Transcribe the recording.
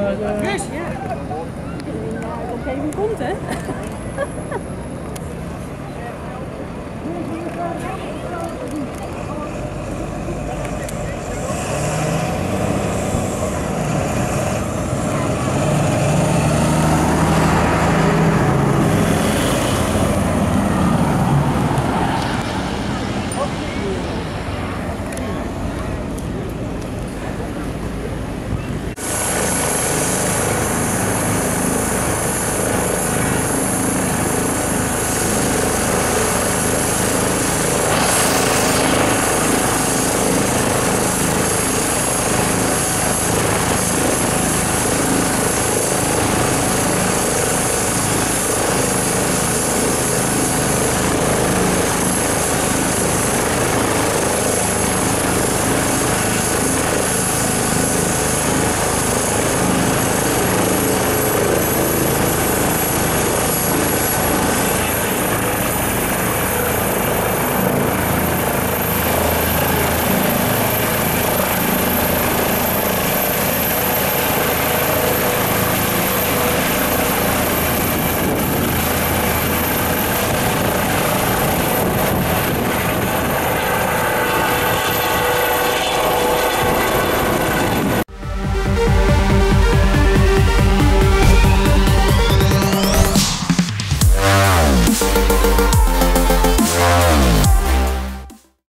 Yes, ja. Op een gegeven moment komt, hè?